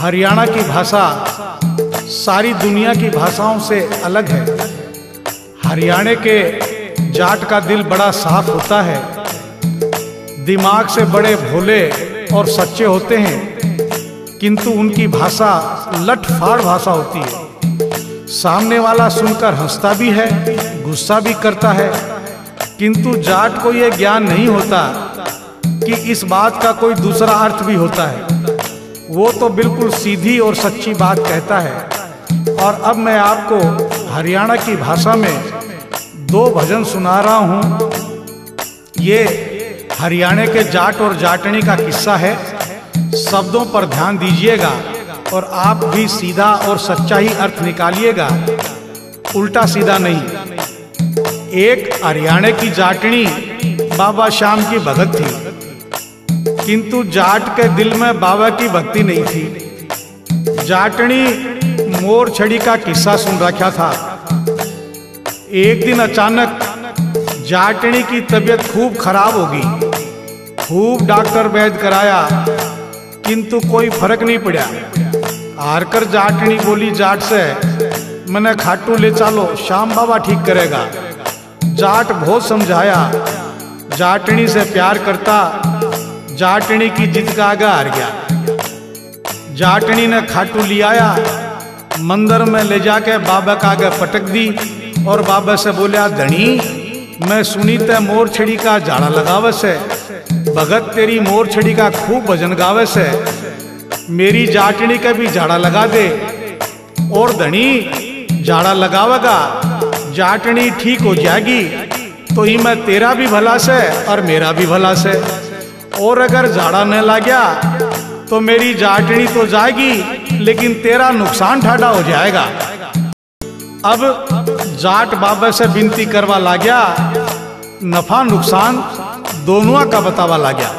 हरियाणा की भाषा सारी दुनिया की भाषाओं से अलग है। हरियाणा के जाट का दिल बड़ा साफ होता है, दिमाग से बड़े भोले और सच्चे होते हैं, किंतु उनकी भाषा लठफाड़ भाषा होती है। सामने वाला सुनकर हंसता भी है, गुस्सा भी करता है, किंतु जाट को यह ज्ञान नहीं होता कि इस बात का कोई दूसरा अर्थ भी होता है। वो तो बिल्कुल सीधी और सच्ची बात कहता है। और अब मैं आपको हरियाणा की भाषा में दो भजन सुना रहा हूँ। ये हरियाणा के जाट और जाटनी का किस्सा है। शब्दों पर ध्यान दीजिएगा और आप भी सीधा और सच्चा ही अर्थ निकालिएगा, उल्टा सीधा नहीं। एक हरियाणा की जाटनी बाबा श्याम की भगत थी, किंतु जाट के दिल में बाबा की भक्ति नहीं थी। जाटनी मोर छड़ी का किस्सा सुन रखा था। एक दिन अचानक जाटनी की तबीयत खूब खराब होगी। खूब डॉक्टर वैद्य कराया, किंतु कोई फर्क नहीं पड़ा। हारकर जाटनी बोली जाट से, मैंने खाटू ले चलो, श्याम बाबा ठीक करेगा। जाट बहुत समझाया, जाटनी से प्यार करता, जाटनी की जिद का आगा हार गया। जाटनी ने खाटू लियाया, मंदिर में ले जाके बाबा का आगे पटक दी और बाबा से बोला, धनी मैं सुनी ते मोर छड़ी का झाड़ा लगावे से, भगत तेरी मोर छड़ी का खूब भजन गावे से, मेरी जाटनी का भी झाड़ा लगा दे। और धनी झाड़ा लगावेगा जाटनी ठीक हो जाएगी, तो ही मैं तेरा भी भला से और मेरा भी भला से। और अगर झाड़ा न लग्या तो मेरी जाटनी तो जाएगी, लेकिन तेरा नुकसान ठाडा हो जाएगा। अब जाट बाबा से विनती करवा ला गया, नफा नुकसान दोनों का बतावा ला गया।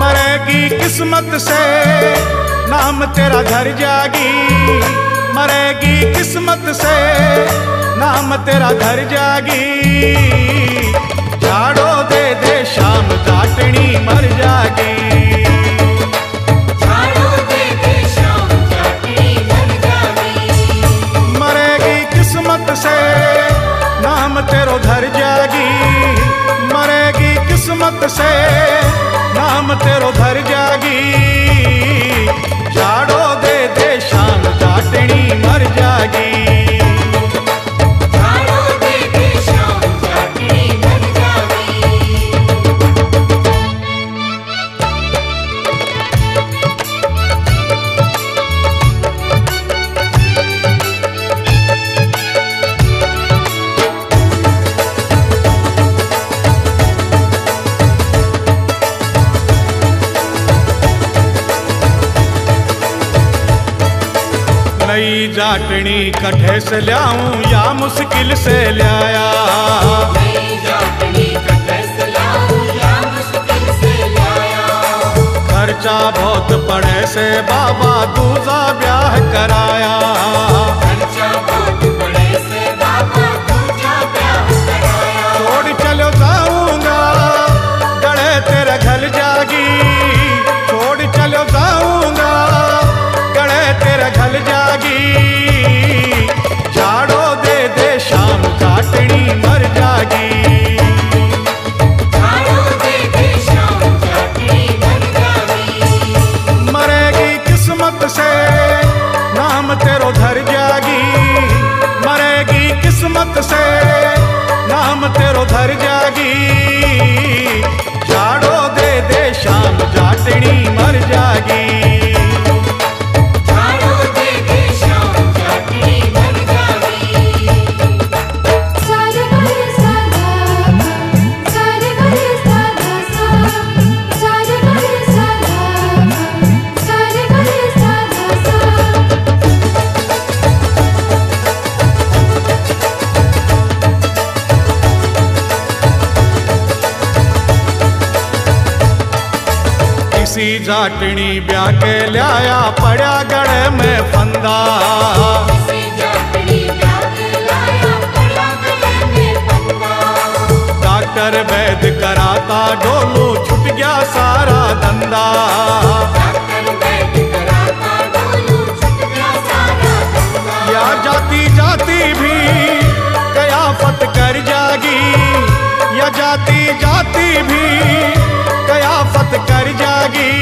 मरेगी किस्मत से नाम तेरा घर जागी, मरेगी किस्मत से नाम तेरा घर जागी। झाड़ो दे दे श्याम जाटनी मर जागी, झाड़ो दे दे श्याम जाटनी मर जागी। मरेगी किस्मत से नाम तेरो धर जागी, मरेगी किस्मत से नाम तेरो धर जागी। झाड़ो दे दे श्याम जाटनी मर जागी। जाटनी कठे से ल्याऊं या मुश्किल से ल्याया, खर्चा बहुत पड़े से बाबा दूजा ब्याह कराया, खर्चा बहुत पड़े से बाबा दूजा ब्याह कराया। छोड़ चलो जाऊंगा गड़े तेरा घर जागी, छोड़ चलो जाऊंगा गड़े तेरा घर जागी। जाटनी मर जागी, झाड़ो दे दे श्याम जाटनी मर जागी। मरेगी किस्मत से नाम तेरो धर जागी, मरेगी किस्मत से नाम तेरो धर जागी। झाड़ो दे दे श्याम जाटनी मर जागी। जाटनी ब्याह के लाया पड़ा गड़े में फंदा, जाटनी ब्याह के लाया पड़ा गड़े बजाता डोलो छूट गया सारा धंधा। यार जाती जाती भी कयाफत कर जागी, या जाती जाती भी कयाफत कर जागी।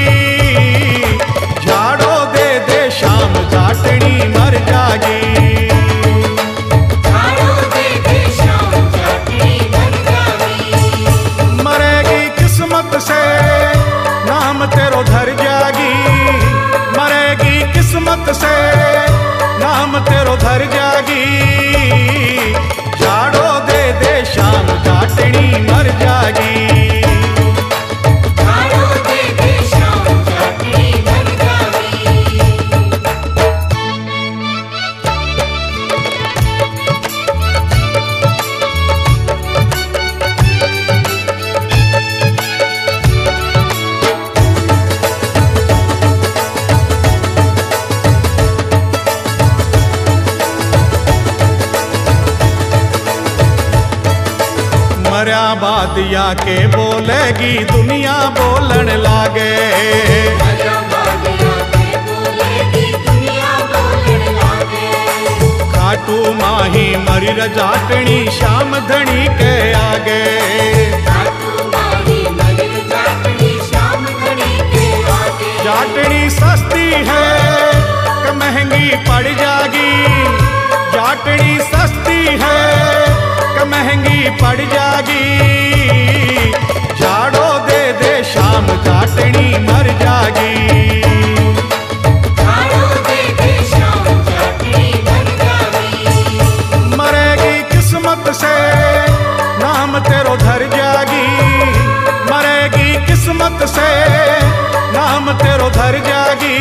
झाड़ो दे दे श्याम जाटनी मर जागी। से नाम तेरो धर जागी। झाड़ो दे दे श्याम जाटनी मर जागी। मर्या बादिया के बोलेगी दुनिया बोलन लागे। खाटू माही मरी जाटनी श्याम धनी के आगे। जाटनी सस्ती है कि महंगी पड़ जागी। जाटनी सस्ती है महंगी पड़ जागी। झाड़ो दे दे श्याम जाटनी मर जागी। झाड़ो दे दे श्याम जाटनी मर जागी। मरेगी किस्मत से नाम तेरो धर जागी। मरेगी किस्मत से नाम तेरो धर जागी।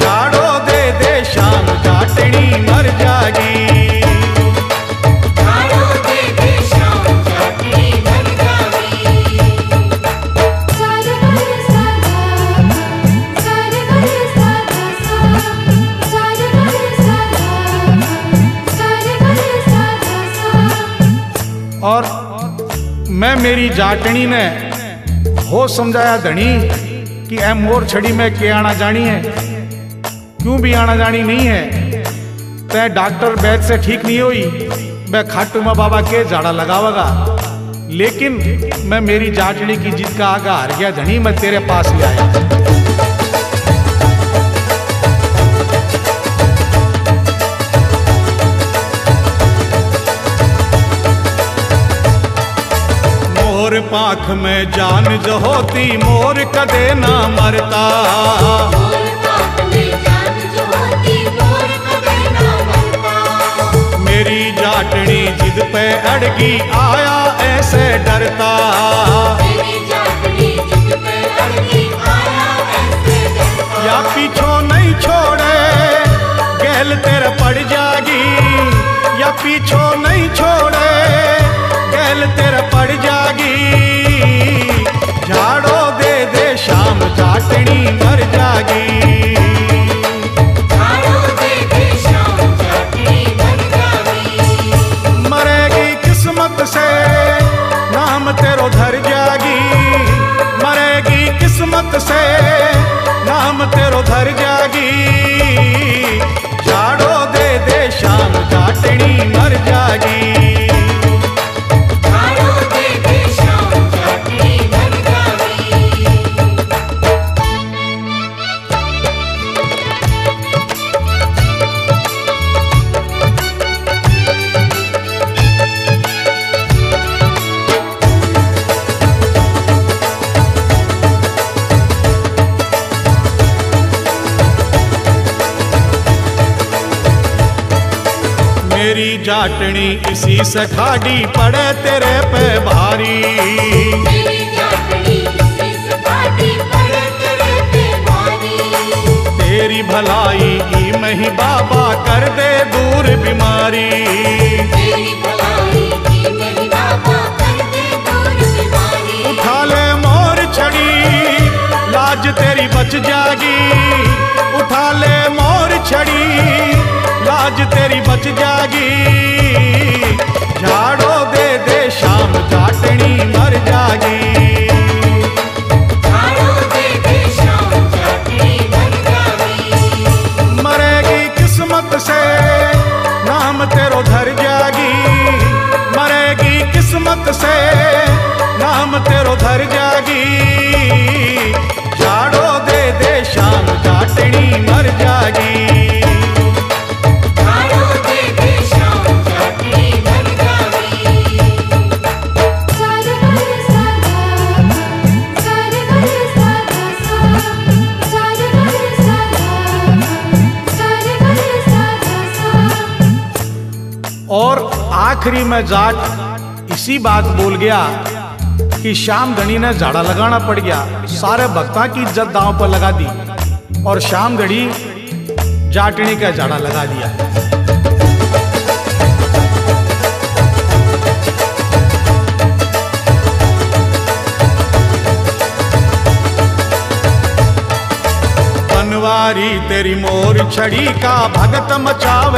झाड़ो दे दे श्याम जाटनी मर जागी। और मैं मेरी जाटनी ने हो समझाया धनी कि ए मोर छड़ी में के आना जानी है, क्यों भी आना जानी नहीं है। तय डॉक्टर वैद से ठीक नहीं हुई, मैं खाटू मां बाबा के झाड़ा लगावागा। लेकिन मैं मेरी जाटनी की जीत का आगा हार गया धनी, मैं तेरे पास ले आया। पाख में जान जो होती मोर कदे ना मरता। मेरी जाटनी जिद पे अड़गी आया ऐसे डरता। या पीछो नहीं छोड़े गैल तेरे पड़ जागी। या पीछो नहीं छोड़े गैल तेरे पड़ जागी। झाड़ो दे दे श्याम जाटनी मर जागी। झाड़ो दे दे श्याम जाटनी मर जागी। मरेगी किस्मत से नाम तेरो धर जागी। मरेगी किस्मत से नाम तेरो धर जागी। झाड़ो दे दे श्याम जाटनी मर जागी। मेरी जाटनी इसी से खाड़ी पड़े तेरे पे भारी। तेरी भलाई की मही बाबा कर दे दूर बीमारी। उठा ले मोर छड़ी लाज तेरी बच जागी। उठा ले मोर छड़ी लाज तेरी बच जागी। झाड़ो दे दे श्याम जाटनी। पर जागी। मरेगी किस्मत से नाम तेरो धर जागी। मरेगी किस्मत से नाम तेरो धर जागी। झाड़ो दे दे श्याम जाटनी मर जागी। और आखिरी में जाट इसी बात बोल गया कि श्याम धणी ने झाड़ा लगाना पड़ गया। सारे भक्ता की इज्जत दांव पर लगा दी और श्याम धणी जाटनी का झाड़ा लगा दिया। बनवारी तेरी मोर छड़ी का भगत मचावे।